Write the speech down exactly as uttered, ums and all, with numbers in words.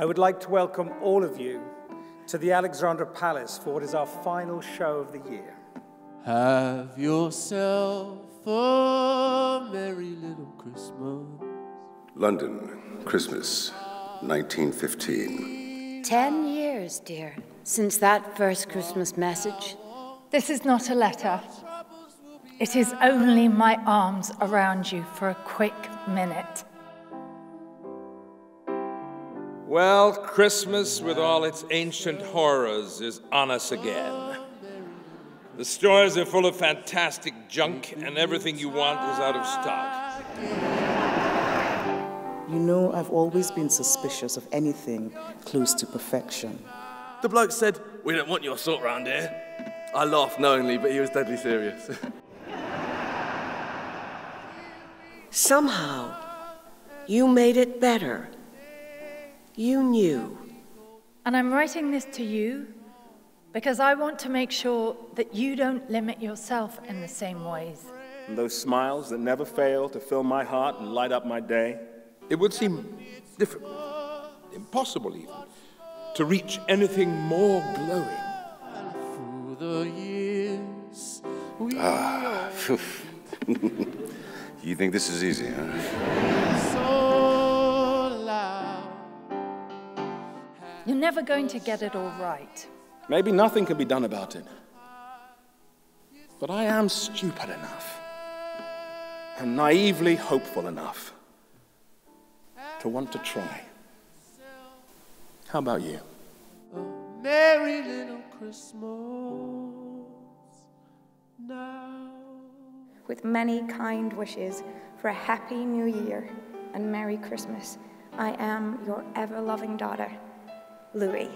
I would like to welcome all of you to the Alexandra Palace for what is our final show of the year. Have yourself a merry little Christmas. London, Christmas, nineteen fifteen. Ten years, dear, since that first Christmas message. This is not a letter. It is only my arms around you for a quick minute. Well, Christmas, with all its ancient horrors, is on us again. The stores are full of fantastic junk, and everything you want is out of stock. You know, I've always been suspicious of anything close to perfection. The bloke said, "We don't want your sort round here." I laughed knowingly, but he was deadly serious. Somehow, you made it better. You knew. And I'm writing this to you because I want to make sure that you don't limit yourself in the same ways. And those smiles that never fail to fill my heart and light up my day. It would seem difficult, impossible even, to reach anything more glowing. Ah, you think this is easy, huh? You're never going to get it all right. Maybe nothing can be done about it. But I am stupid enough and naively hopeful enough to want to try. How about you? A merry little Christmas now. With many kind wishes for a happy new year and Merry Christmas, I am your ever-loving daughter, Louis.